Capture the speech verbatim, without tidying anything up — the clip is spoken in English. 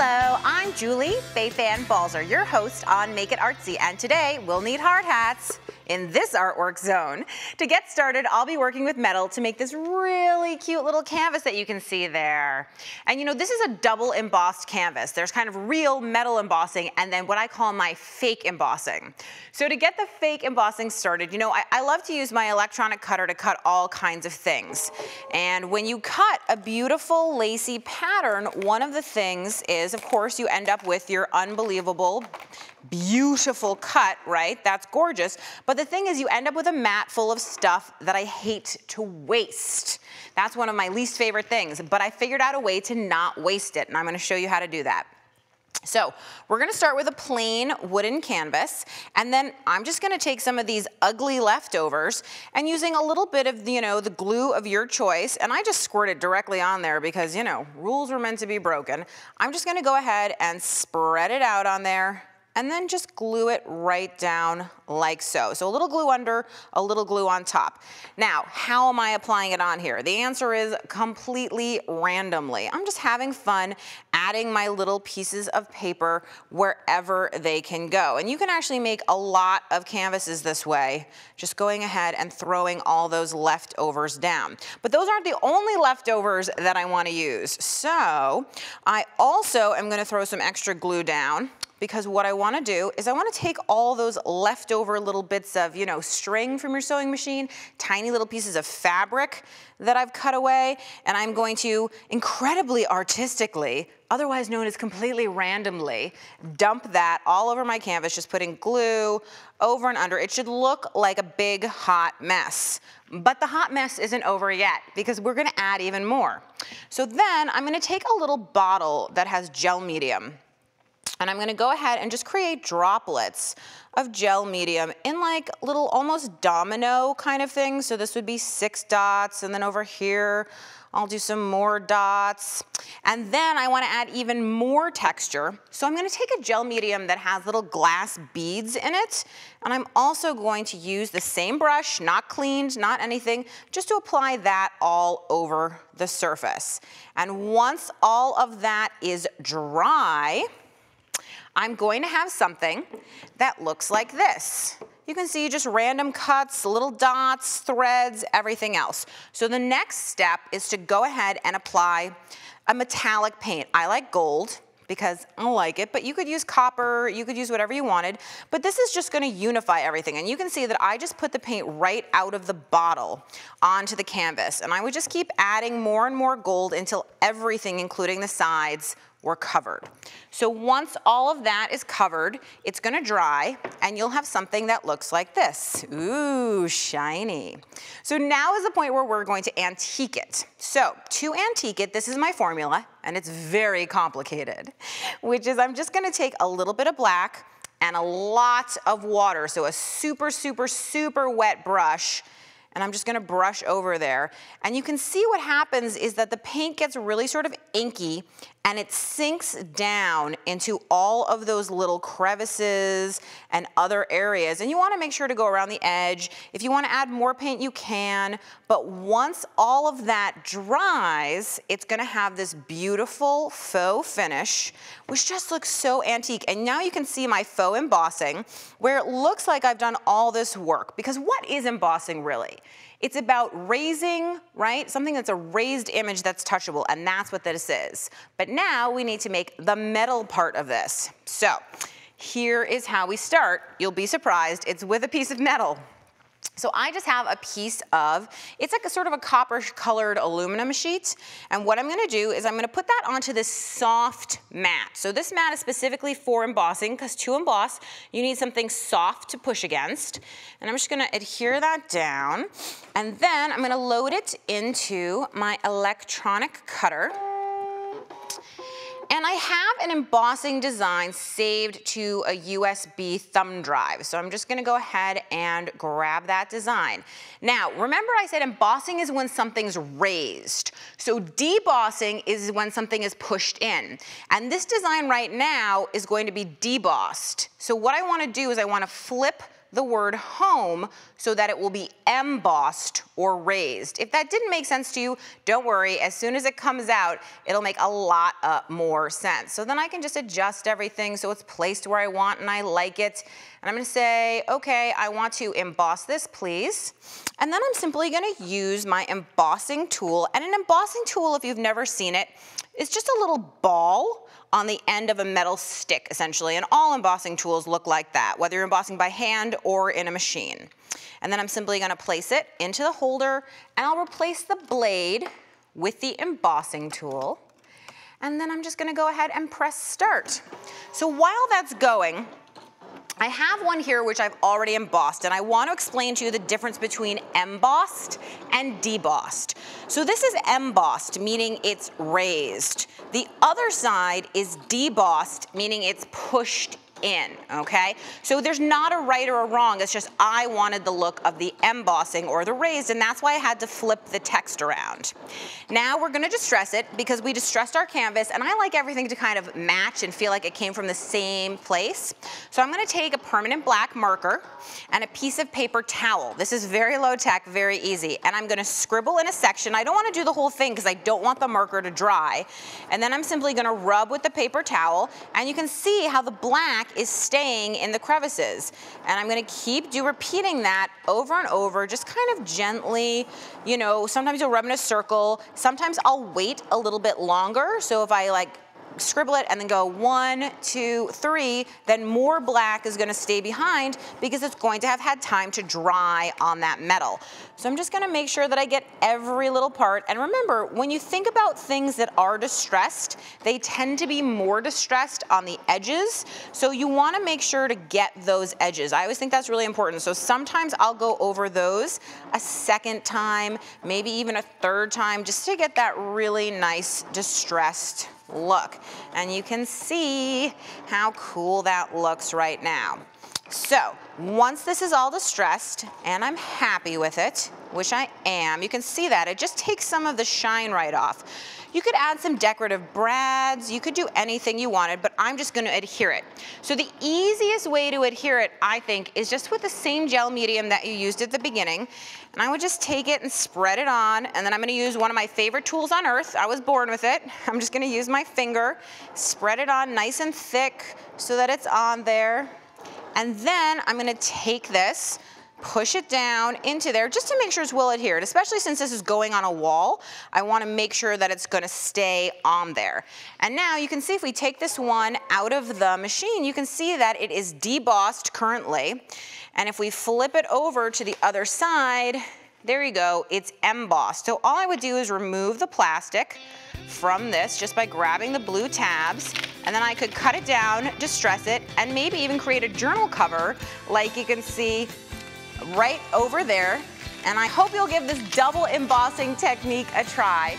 Hello, I'm Julie Fei Fan Balzer, your host on Make It Artsy, and today we'll need hard hats in this artwork zone. To get started, I'll be working with metal to make this really cute little canvas that you can see there. And you know, this is a double embossed canvas. There's kind of real metal embossing and then what I call my fake embossing. So to get the fake embossing started, you know, I, I love to use my electronic cutter to cut all kinds of things. And when you cut a beautiful lacy pattern, one of the things is, of course, you end up with your unbelievable, beautiful cut, right? That's gorgeous. But the thing is, you end up with a mat full of stuff that I hate to waste. That's one of my least favorite things, but I figured out a way to not waste it, and I'm gonna show you how to do that. So we're gonna start with a plain wooden canvas, and then I'm just gonna take some of these ugly leftovers and using a little bit of, you know, the glue of your choice, and I just squirt it directly on there because, you know, rules were meant to be broken. I'm just gonna go ahead and spread it out on there and then just glue it right down like so. So a little glue under, a little glue on top. Now, how am I applying it on here? The answer is completely randomly. I'm just having fun adding my little pieces of paper wherever they can go. And you can actually make a lot of canvases this way, just going ahead and throwing all those leftovers down. But those aren't the only leftovers that I wanna use. So I also am gonna throw some extra glue down, because what I wanna do is I wanna take all those leftover little bits of, you know, string from your sewing machine, tiny little pieces of fabric that I've cut away, and I'm going to incredibly artistically, otherwise known as completely randomly, dump that all over my canvas, just putting glue over and under. It should look like a big hot mess. But the hot mess isn't over yet because we're gonna add even more. So then I'm gonna take a little bottle that has gel medium, and I'm gonna go ahead and just create droplets of gel medium in like little almost domino kind of things. So this would be six dots, and then over here, I'll do some more dots. And then I wanna add even more texture. So I'm gonna take a gel medium that has little glass beads in it, and I'm also going to use the same brush, not cleaned, not anything, just to apply that all over the surface. And once all of that is dry, I'm going to have something that looks like this. You can see just random cuts, little dots, threads, everything else. So the next step is to go ahead and apply a metallic paint. I like gold because I like it, but you could use copper, you could use whatever you wanted, but this is just gonna unify everything. And you can see that I just put the paint right out of the bottle onto the canvas. And I would just keep adding more and more gold until everything, including the sides, were covered. So once all of that is covered, it's gonna dry and you'll have something that looks like this. Ooh, shiny. So now is the point where we're going to antique it. So to antique it, this is my formula, and it's very complicated, which is I'm just gonna take a little bit of black and a lot of water, so a super, super, super wet brush, and I'm just gonna brush over there. And you can see what happens is that the paint gets really sort of inky and it sinks down into all of those little crevices and other areas. And you wanna make sure to go around the edge. If you wanna add more paint, you can. But once all of that dries, it's gonna have this beautiful faux finish, which just looks so antique. And now you can see my faux embossing, where it looks like I've done all this work. Because what is embossing really? It's about raising, right? Something that's a raised image that's touchable, and that's what this is. But now we need to make the metal part of this. So here is how we start. You'll be surprised, it's with a piece of metal. So I just have a piece of, it's like a sort of a copper colored aluminum sheet. And what I'm gonna do is I'm gonna put that onto this soft mat. So this mat is specifically for embossing, because to emboss, you need something soft to push against. And I'm just gonna adhere that down. And then I'm gonna load it into my electronic cutter. And I have an embossing design saved to a U S B thumb drive. So I'm just gonna go ahead and grab that design. Now, remember I said embossing is when something's raised. So debossing is when something is pushed in. And this design right now is going to be debossed. So what I wanna do is I wanna flip the word home so that it will be embossed or raised. If that didn't make sense to you, don't worry. As soon as it comes out, it'll make a lot uh, more sense. So then I can just adjust everything so it's placed where I want and I like it. And I'm gonna say, okay, I want to emboss this, please. And then I'm simply gonna use my embossing tool. And an embossing tool, if you've never seen it, is just a little ball on the end of a metal stick, essentially. And all embossing tools look like that, whether you're embossing by hand or in a machine. And then I'm simply gonna place it into the holder, and I'll replace the blade with the embossing tool. And then I'm just gonna go ahead and press start. So while that's going, I have one here which I've already embossed, and I want to explain to you the difference between embossed and debossed. So this is embossed, meaning it's raised. The other side is debossed, meaning it's pushed in, okay? So there's not a right or a wrong, it's just I wanted the look of the embossing or the raised, and that's why I had to flip the text around. Now we're gonna distress it because we distressed our canvas, and I like everything to kind of match and feel like it came from the same place. So I'm gonna take a permanent black marker and a piece of paper towel. This is very low tech, very easy, and I'm gonna scribble in a section. I don't wanna do the whole thing because I don't want the marker to dry. And then I'm simply gonna rub with the paper towel, and you can see how the black is staying in the crevices. And I'm gonna keep do repeating that over and over, just kind of gently, you know, sometimes you'll rub in a circle, sometimes I'll wait a little bit longer. So if I like scribble it and then go one, two, three, then more black is gonna stay behind because it's going to have had time to dry on that metal. So I'm just gonna make sure that I get every little part. And remember, when you think about things that are distressed, they tend to be more distressed on the edges. So you wanna make sure to get those edges. I always think that's really important. So sometimes I'll go over those a second time, maybe even a third time, just to get that really nice distressed look. And you can see how cool that looks right now. So once this is all distressed, and I'm happy with it, which I am, you can see that it just takes some of the shine right off. You could add some decorative brads, you could do anything you wanted, but I'm just gonna adhere it. So the easiest way to adhere it, I think, is just with the same gel medium that you used at the beginning. And I would just take it and spread it on, and then I'm gonna use one of my favorite tools on earth. I was born with it. I'm just gonna use my finger, spread it on nice and thick so that it's on there. And then I'm gonna take this, push it down into there just to make sure it's well adhered, especially since this is going on a wall. I wanna make sure that it's gonna stay on there. And now you can see if we take this one out of the machine, you can see that it is debossed currently. And if we flip it over to the other side, there you go, it's embossed. So all I would do is remove the plastic from this just by grabbing the blue tabs, and then I could cut it down, distress it, and maybe even create a journal cover like you can see right over there. And I hope you'll give this double embossing technique a try.